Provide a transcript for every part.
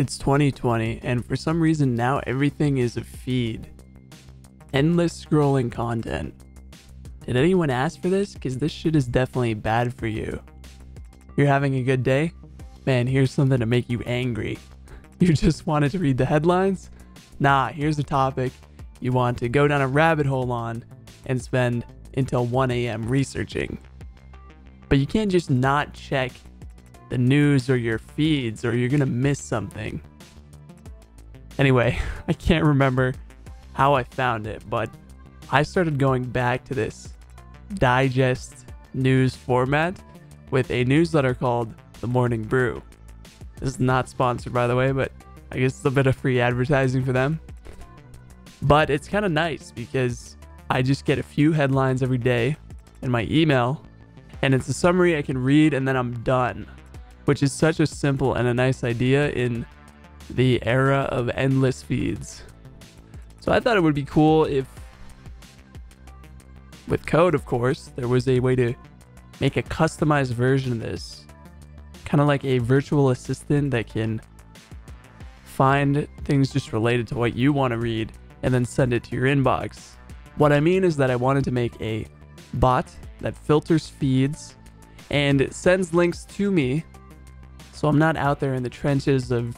It's 2020, and for some reason now everything is a feed. Endless scrolling content. Did anyone ask for this? Because this shit is definitely bad for you. You're having a good day? Man, here's something to make you angry. You just wanted to read the headlines? Nah, here's a topic you want to go down a rabbit hole on and spend until 1 a.m. researching. But you can't just not check the news or your feeds, or you're gonna miss something. Anyway, I can't remember how I found it, but I started going back to this digest news format with a newsletter called The Morning Brew. This is not sponsored, by the way, but I guess it's a bit of free advertising for them. But it's kind of nice because I just get a few headlines every day in my email, and it's a summary I can read and then I'm done, which is such a simple and a nice idea in the era of endless feeds. So I thought it would be cool if, with code of course, there was a way to make a customized version of this. Kind of like a virtual assistant that can find things just related to what you want to read and then send it to your inbox. What I mean is that I wanted to make a bot that filters feeds and sends links to me, so I'm not out there in the trenches of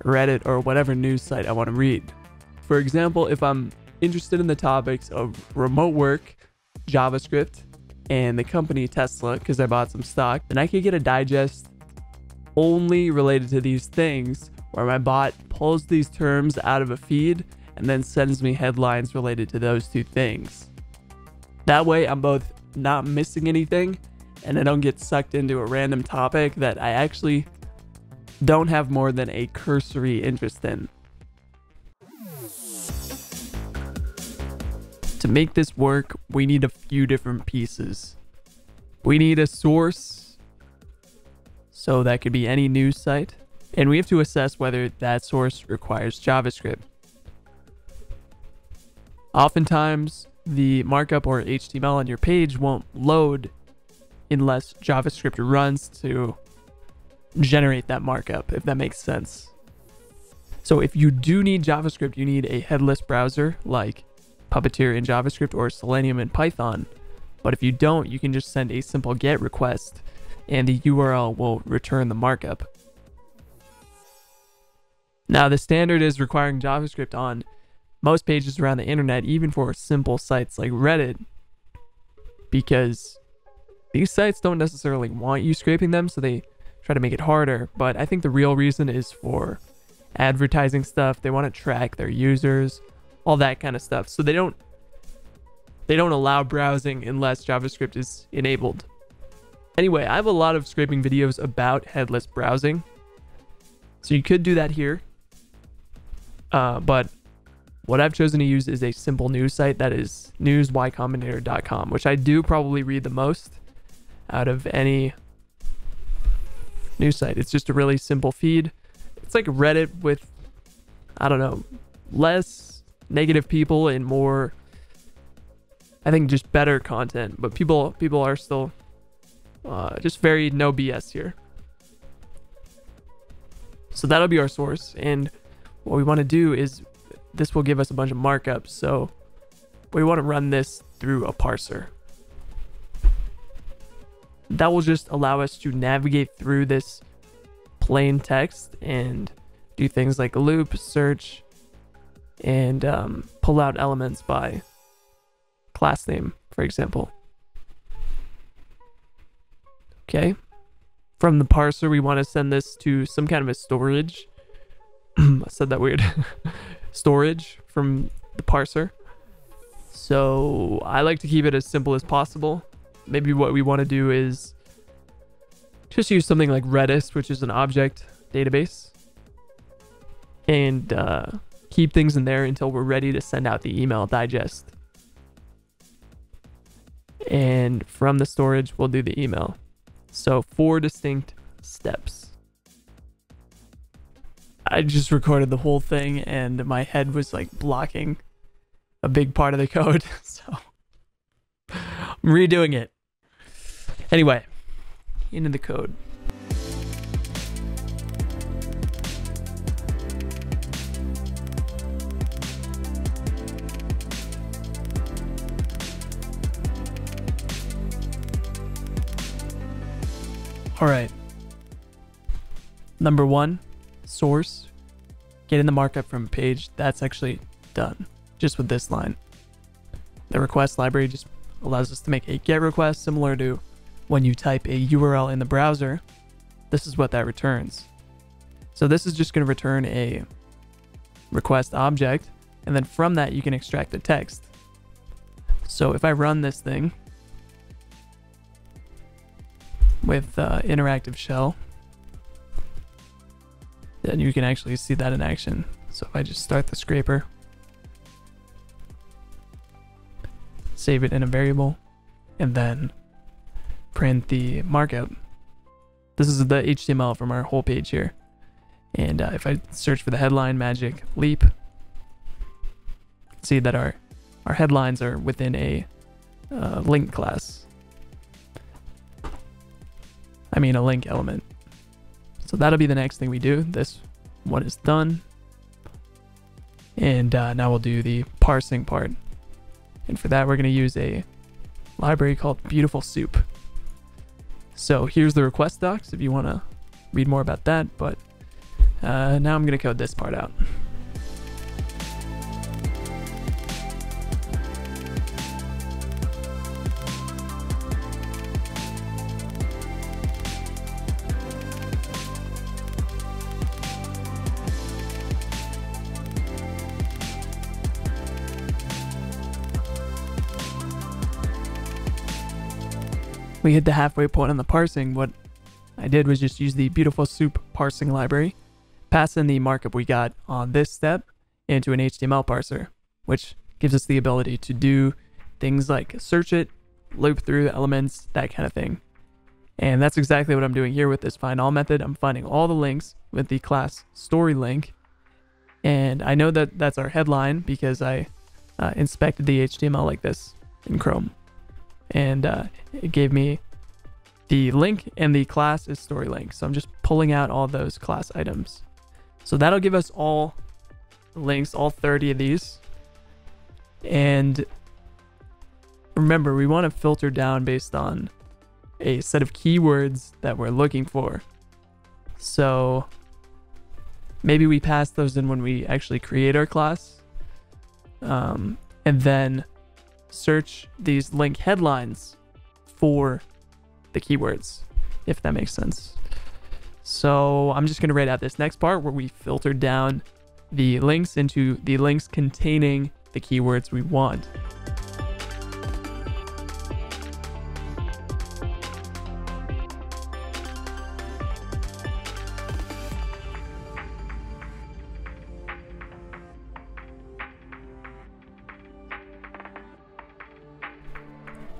Reddit or whatever news site I want to read. For example, if I'm interested in the topics of remote work, JavaScript, and the company Tesla, because I bought some stock, then I could get a digest only related to these things, where my bot pulls these terms out of a feed and then sends me headlines related to those two things. That way I'm both not missing anything and I don't get sucked into a random topic that I actually don't have more than a cursory interest in. To make this work, we need a few different pieces. We need a source, so that could be any news site, and we have to assess whether that source requires JavaScript. Oftentimes, the markup or HTML on your page won't load unless JavaScript runs to generate that markup, if that makes sense. So if you do need JavaScript, you need a headless browser like Puppeteer in JavaScript or Selenium in Python. But if you don't, you can just send a simple GET request and the URL will return the markup. Now, the standard is requiring JavaScript on most pages around the internet, even for simple sites like Reddit, because these sites don't necessarily want you scraping them, so they try to make it harder. But I think the real reason is for advertising stuff. They want to track their users, all that kind of stuff. So they don't allow browsing unless JavaScript is enabled. Anyway, I have a lot of scraping videos about headless browsing, so you could do that here. But what I've chosen to use is a simple news site, that is news.ycombinator.com, which I do probably read the most out of any news site. It's just a really simple feed. It's like Reddit with, I don't know, less negative people and more, I think, just better content. But people are still just very no BS here. So that'll be our source. And what we want to do is, this will give us a bunch of markups, so we want to run this through a parser. That will just allow us to navigate through this plain text and do things like loop, search, and pull out elements by class name, for example. Okay. From the parser, we want to send this to some kind of a storage. I said that weird. Storage from the parser. So I like to keep it as simple as possible. Maybe what we want to do is just use something like Redis, which is an object database, and keep things in there until we're ready to send out the email digest. And from the storage, we'll do the email. So 4 distinct steps. I just recorded the whole thing and my head was like blocking a big part of the code, so I'm redoing it. Anyway, into the code. All right. Number one, source. Getting the markup from a page. That's actually done just with this line. The request library just allows us to make a GET request similar to when you type a URL in the browser. This is what that returns. So this is just going to return a request object, and then from that you can extract the text. So if I run this thing with interactive shell, then you can actually see that in action. So if I just start the scraper, save it in a variable, and then print the markup. This is the HTML from our whole page here. And if I search for the headline magic leap, see that our headlines are within a link class. I mean a link element. So that'll be the next thing we do. This one is done. And now we'll do the parsing part. And for that, we're going to use a library called Beautiful Soup. So here's the request docs if you want to read more about that, but now I'm going to code this part out. We hit the halfway point on the parsing. What I did was just use the Beautiful Soup parsing library, pass in the markup we got on this step into an HTML parser, which gives us the ability to do things like search it, loop through the elements, that kind of thing. And that's exactly what I'm doing here with this find all method. I'm finding all the links with the class story link. And I know that that's our headline because I inspected the HTML like this in Chrome. And it gave me the link, and the class is story link. So I'm just pulling out all those class items. So that'll give us all links, all 30 of these. And remember, we want to filter down based on a set of keywords that we're looking for. So maybe we pass those in when we actually create our class, and then search these link headlines for the keywords, if that makes sense. So I'm just going to write out this next part where we filter down the links into the links containing the keywords we want.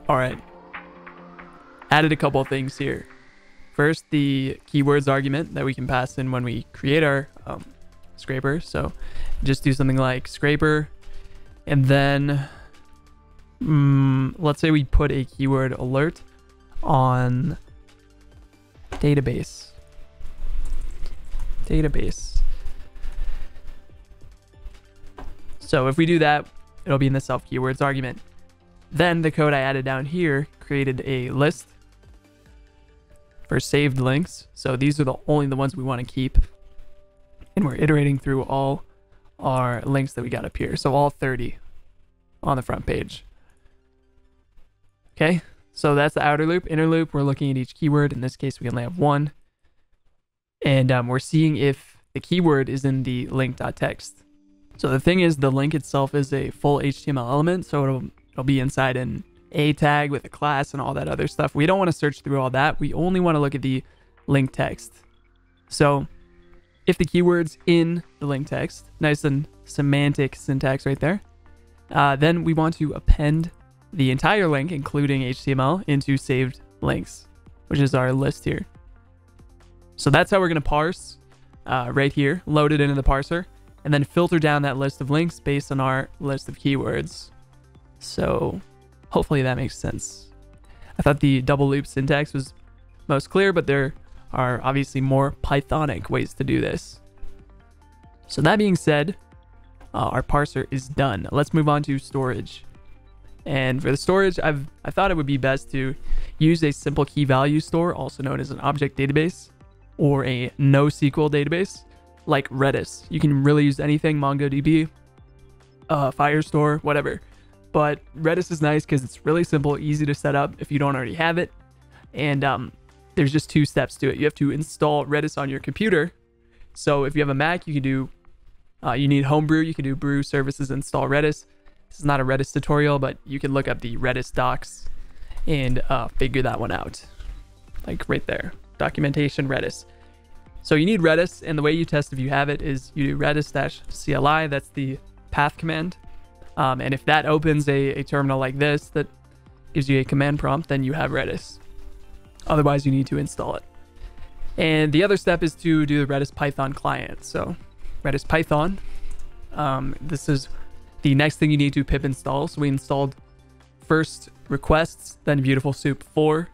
All right, added a couple of things here. First, the keywords argument that we can pass in when we create our scraper. So just do something like scraper, and then let's say we put a keyword alert on database. So if we do that, it'll be in the self keywords argument. Then the code I added down here created a list for saved links. So these are only the ones we want to keep. And we're iterating through all our links that we got up here. So all 30 on the front page. Okay, so that's the outer loop. Inner loop, we're looking at each keyword. In this case, we only have one. And we're seeing if the keyword is in the link.txt. So the thing is, the link itself is a full HTML element. So it'll be inside an A tag with a class and all that other stuff. We don't want to search through all that. We only want to look at the link text. So if the keyword's in the link text, nice and semantic syntax right there, then we want to append the entire link, including HTML, into saved links, which is our list here. So that's how we're going to parse right here, load it into the parser, and then filter down that list of links based on our list of keywords. So hopefully that makes sense. I thought the double loop syntax was most clear, but there are obviously more Pythonic ways to do this. So that being said, our parser is done. Let's move on to storage. And for the storage, I thought it would be best to use a simple key value store, also known as an object database or a NoSQL database like Redis. You can really use anything, MongoDB, Firestore, whatever. But Redis is nice because it's really simple, easy to set up if you don't already have it. And there's just two steps to it. You have to install Redis on your computer. So if you have a Mac, you can do, you need Homebrew, you can do brew services install Redis. This is not a Redis tutorial, but you can look up the Redis docs and figure that one out. Like right there, documentation Redis. So you need Redis, and the way you test if you have it is you do Redis-CLI, that's the path command. And if that opens a terminal like this that gives you a command prompt, then you have Redis. Otherwise, you need to install it. And the other step is to do the Redis Python client. So Redis Python, this is the next thing you need to pip install. So we installed first requests, then Beautiful Soup 4,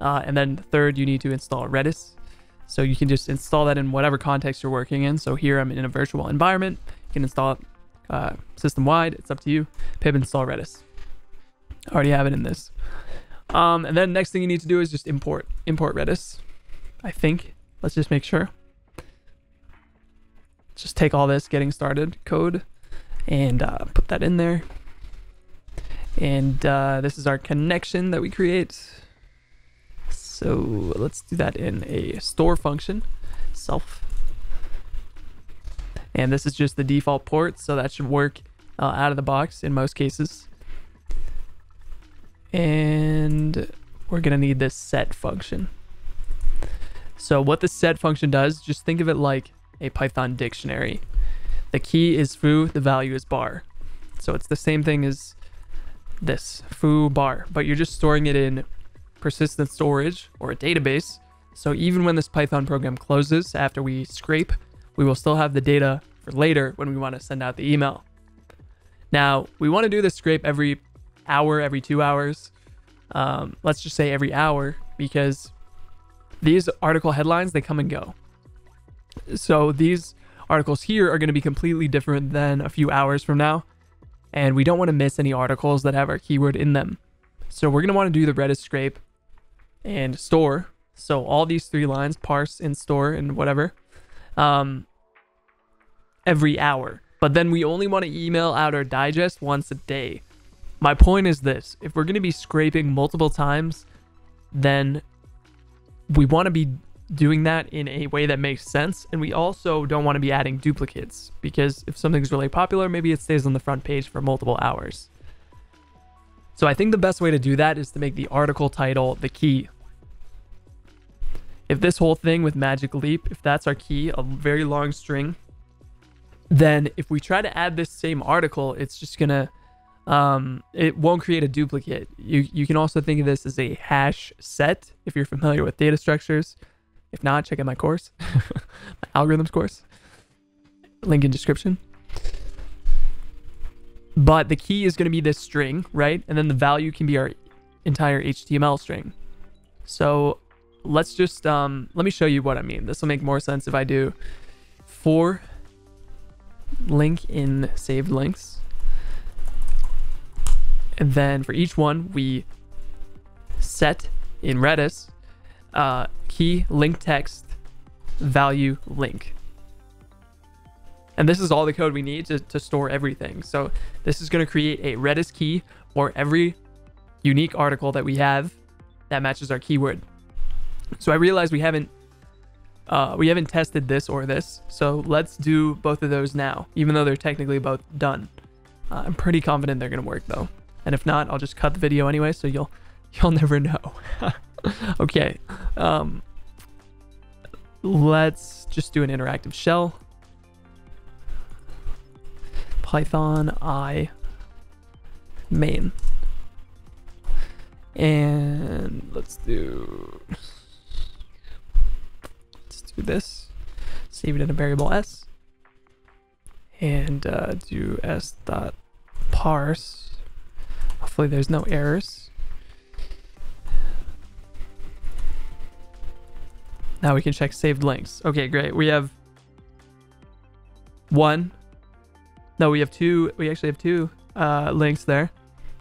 and then third, you need to install Redis. So you can just install that in whatever context you're working in. So here I'm in a virtual environment. You can install it system-wide. It's up to you. Pip install Redis. I already have it in this. And then next thing you need to do is just import Redis. I think. Let's just make sure. Let's just take all this getting started code and put that in there. And this is our connection that we create. So let's do that in a store function, self. And this is just the default port, so that should work out of the box in most cases. And we're gonna need this set function. So what the set function does, just think of it like a Python dictionary. The key is foo, the value is bar. So it's the same thing as this, foo bar, but you're just storing it in persistent storage or a database. So even when this Python program closes after we scrape, we will still have the data for later when we want to send out the email. Now, we want to do this scrape every hour, every 2 hours. Let's just say every hour, because these article headlines, they come and go. So these articles here are going to be completely different than a few hours from now. And we don't want to miss any articles that have our keyword in them. So we're going to want to do the Redis scrape and store. So all these three lines, parse and store and whatever, every hour. But then we only want to email out our digest once a day. My point is this: if we're going to be scraping multiple times, then we want to be doing that in a way that makes sense. And we also don't want to be adding duplicates, because if something's really popular, maybe it stays on the front page for multiple hours. So I think the best way to do that is to make the article title the key. If this whole thing with Magic Leap, if that's our key, a very long string, then if we try to add this same article, it's just gonna, it won't create a duplicate. You can also think of this as a hash set if you're familiar with data structures. If not, check out my course, my algorithms course, link in description. But the key is gonna be this string, right? And then the value can be our entire HTML string. So let's just, let me show you what I mean. This will make more sense if I do for link in saved links. And then for each one, we set in Redis, key link text value link. And this is all the code we need to store everything. So this is going to create a Redis key for every unique article that we have that matches our keyword. So I realized we haven't tested this or this. So let's do both of those now, even though they're technically both done. I'm pretty confident they're going to work though. And if not, I'll just cut the video anyway, so you'll never know. Okay. Let's just do an interactive shell. Python I main. And let's do this, save it in a variable s, and do s.parse. Hopefully there's no errors. Now we can check saved links. Okay, great. We have one. No, we have two. We actually have two links there.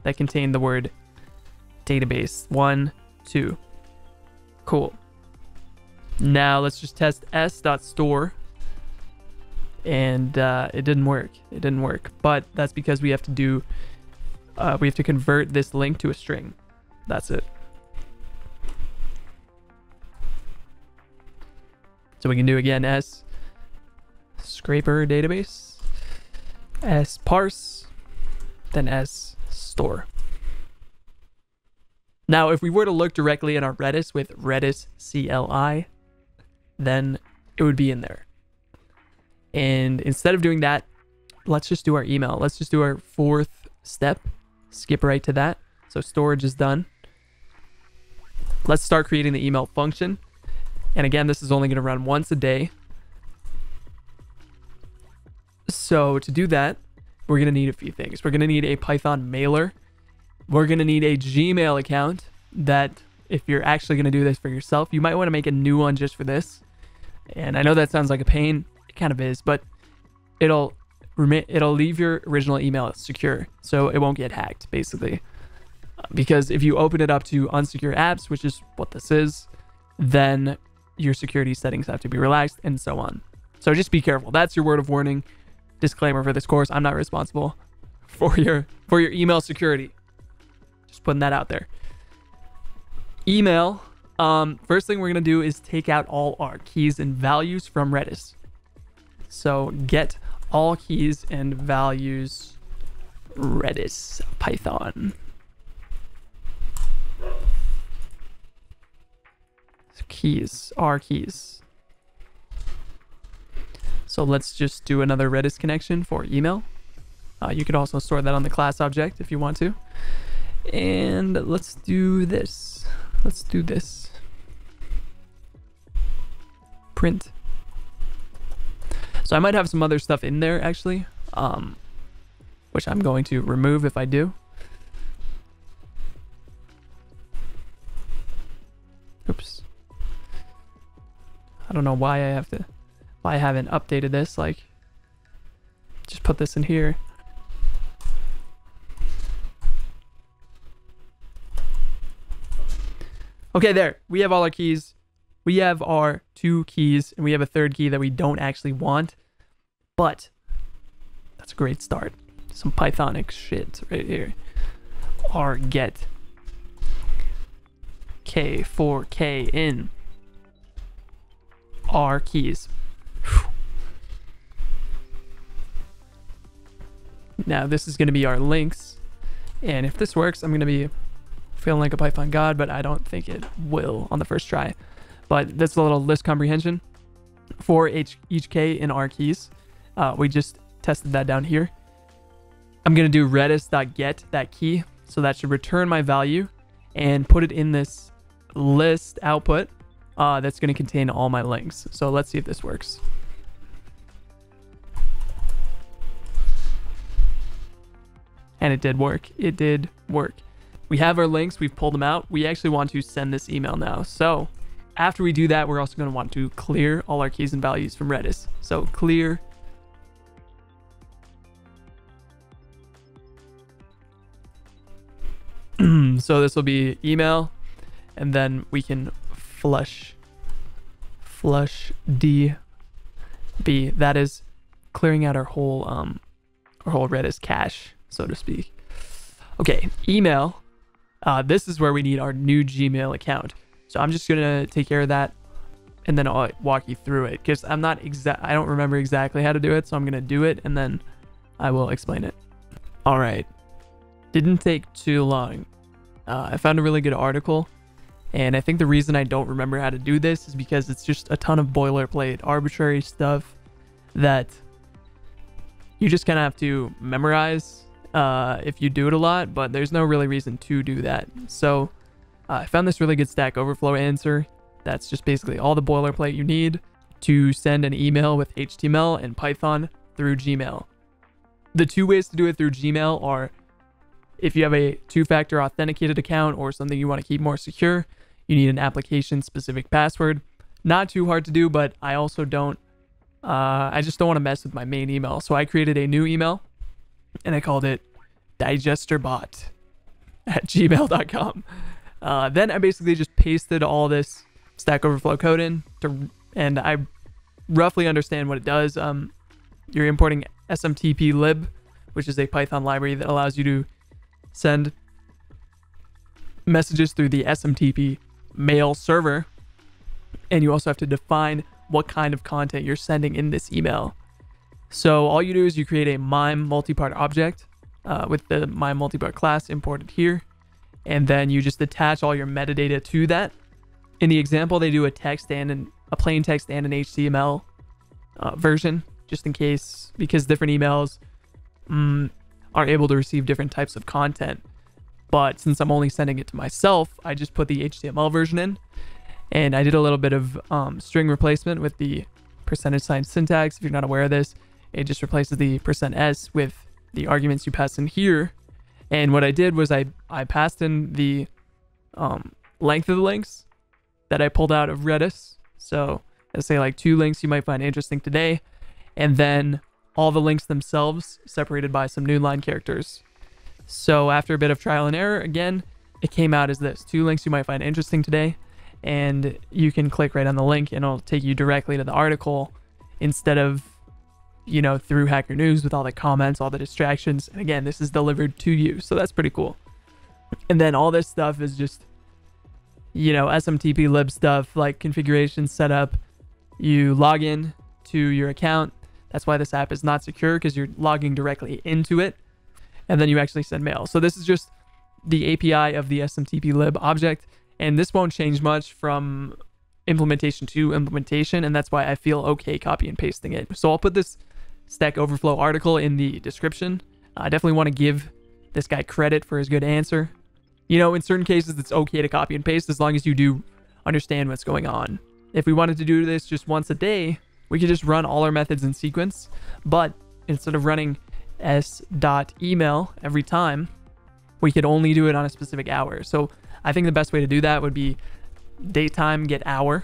that contain the word database. 1, 2. Cool. Now let's just test s.store. And it didn't work. It didn't work. But that's because we have to do, we have to convert this link to a string. That's it. So we can do again s scraper database, s parse, then s store. Now, if we were to look directly in our Redis with Redis CLI, then it would be in there. And instead of doing that, let's just do our email. Let's just do our fourth step. Skip right to that. So storage is done. Let's start creating the email function. And again, this is only going to run once a day. So to do that, we're going to need a few things. We're going to need a Python mailer. We're going to need a Gmail account that, if you're actually going to do this for yourself, you might want to make a new one just for this. And I know that sounds like a pain. It kind of is, but it'll leave your original email secure, so it won't get hacked, basically. Because if you open it up to unsecure apps, which is what this is, then your security settings have to be relaxed and so on. So just be careful. That's your word of warning. Disclaimer for this course, I'm not responsible for your email security. Just putting that out there. Email. First thing we're going to do is take out all our keys and values from Redis. So get all keys and values Redis Python. So keys, our keys. So let's just do another Redis connection for email. You could also store that on the class object if you want to. And let's do this. Let's do this. Print. So I might have some other stuff in there actually, which I'm going to remove if I do. Oops. I don't know why I have to, why I haven't updated this. Like, just put this in here. Okay, there, we have all our keys. We have our 2 keys and we have a 3rd key that we don't actually want, but that's a great start. Some Pythonic shit right here. R get K for K in R keys. Whew. Now this is going to be our links, and if this works, I'm going to be feeling like a Python god, but I don't think it will on the first try. But that's a little list comprehension for each K in our keys. We just tested that down here. I'm going to do redis.get that key. So that should return my value and put it in this list output that's going to contain all my links. So let's see if this works. And it did work. It did work. We have our links. We've pulled them out. We actually want to send this email now. So after we do that, we're also going to want to clear all our keys and values from Redis. So clear so this will be email, and then we can flush DB. That is clearing out our whole Redis cache, so to speak. Okay, email. This is where we need our new Gmail account. So I'm just going to take care of that, and then I'll walk you through it, because I'm not I don't remember exactly how to do it. So I'm going to do it and then I will explain it. All right. Didn't take too long. I found a really good article, and I think the reason I don't remember how to do this is because it's just a ton of boilerplate, arbitrary stuff that you just kind of have to memorize if you do it a lot, but there's no really reason to do that. So I found this really good Stack Overflow answer. That's just basically all the boilerplate you need to send an email with HTML and Python through Gmail. The 2 ways to do it through Gmail are if you have a 2-factor authenticated account or something you want to keep more secure, you need an application-specific password. Not too hard to do, but I also don't, I just don't want to mess with my main email. So I created a new email and I called it DigesterBot. at gmail.com. Then I basically just pasted all this Stack Overflow code in, and I roughly understand what it does. You're importing SMTP lib, which is a Python library that allows you to send messages through the SMTP mail server. And you also have to define what kind of content you're sending in this email. So all you do is you create a MIME multipart object with the MIME multipart class imported here. And then you just attach all your metadata to that. In the example, they do a text and a plain text and an HTML version, just in case, because different emails are able to receive different types of content. But since I'm only sending it to myself, I just put the HTML version in, and I did a little bit of string replacement with the %sign syntax. If you're not aware of this, it just replaces the %s with the arguments you pass in here. And what I did was I passed in the length of the links that I pulled out of Redis. So let's say like 2 links you might find interesting today. And then all the links themselves separated by some newline characters. So after a bit of trial and error, again, it came out as this: 2 links you might find interesting today. And you can click right on the link and it'll take you directly to the article instead of, you know, through Hacker News with all the comments, all the distractions. And again, this is delivered to you. So that's pretty cool. And then all this stuff is just, you know, SMTP lib stuff like configuration setup. You log in to your account. That's why this app is not secure, because you're logging directly into it. And then you actually send mail. So this is just the API of the SMTP lib object. And this won't change much from implementation to implementation, and that's why I feel okay copy and pasting it. So I'll put this Stack Overflow article in the description. I definitely want to give this guy credit for his good answer. You know, in certain cases, it's okay to copy and paste as long as you do understand what's going on. If we wanted to do this just once a day, we could just run all our methods in sequence, but instead of running s.email every time, we could only do it on a specific hour. So I think the best way to do that would be daytime get hour.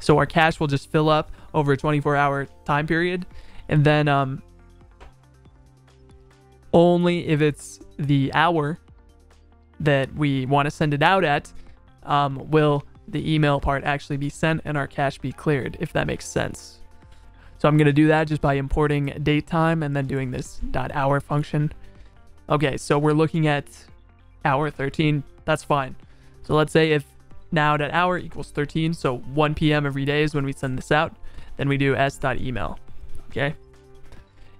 So our cache will just fill up over a 24-hour time period. And then only if it's the hour that we want to send it out at will the email part actually be sent and our cache be cleared, if that makes sense. So I'm going to do that just by importing datetime and then doing this .hour function. Okay, so we're looking at hour 13. That's fine. So let's say if now.hour equals 13, so 1 p.m. every day is when we send this out, then we do s.email. Okay.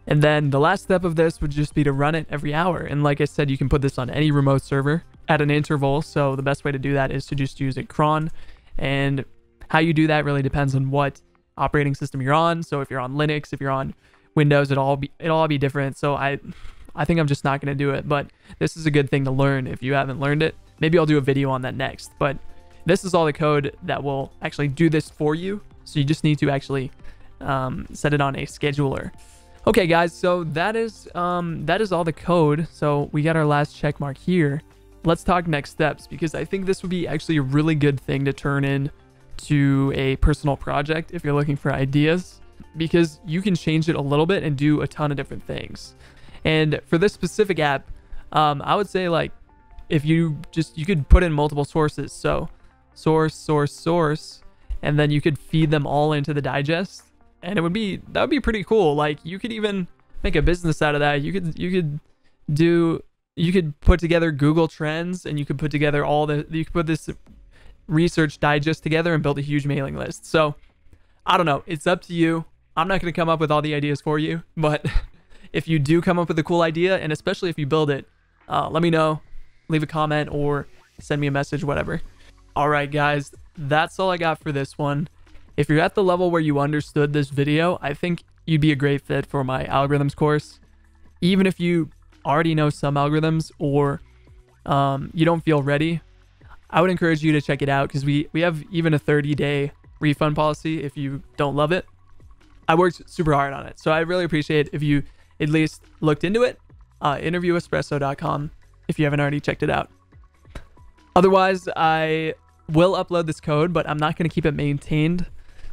And then the last step of this would just be to run it every hour. And like I said, you can put this on any remote server at an interval. So the best way to do that is to just use a cron. And how you do that really depends on what operating system you're on. So if you're on Linux, if you're on Windows, it'll all be different. So I think I'm just not going to do it, but this is a good thing to learn if you haven't learned it. Maybe I'll do a video on that next, but this is all the code that will actually do this for you. So you just need to actually set it on a scheduler. Okay, guys, so that is all the code. So we got our last check mark here. Let's talk next steps, because I think this would be actually a really good thing to turn in to a personal project if you're looking for ideas, because you can change it a little bit and do a ton of different things. And for this specific app, I would say, like, if you could put in multiple sources. So source, source, source, and then you could feed them all into the digest. And that would be pretty cool. Like, you could even make a business out of that. You could put together Google Trends, and you could put together you could put this research digest together and build a huge mailing list. So I don't know, it's up to you. I'm not going to come up with all the ideas for you, but if you do come up with a cool idea, and especially if you build it, let me know, leave a comment or send me a message, whatever. All right, guys, that's all I got for this one. If you're at the level where you understood this video, I think you'd be a great fit for my algorithms course. Even if you already know some algorithms or you don't feel ready, I would encourage you to check it out, because we have even a 30-day refund policy if you don't love it. I worked super hard on it, so I really appreciate if you at least looked into it. InterviewEspresso.com if you haven't already checked it out. Otherwise, I will upload this code, but I'm not going to keep it maintained.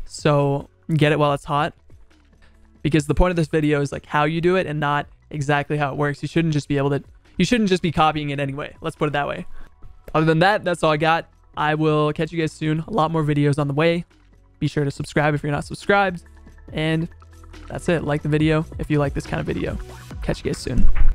So get it while it's hot, because the point of this video is like how you do it and not exactly how it works. You shouldn't just be able to, you shouldn't just be copying it anyway. Let's put it that way. Other than that, that's all I got. I will catch you guys soon. A lot more videos on the way. Be sure to subscribe if you're not subscribed. And that's it. Like the video if you like this kind of video. Catch you guys soon.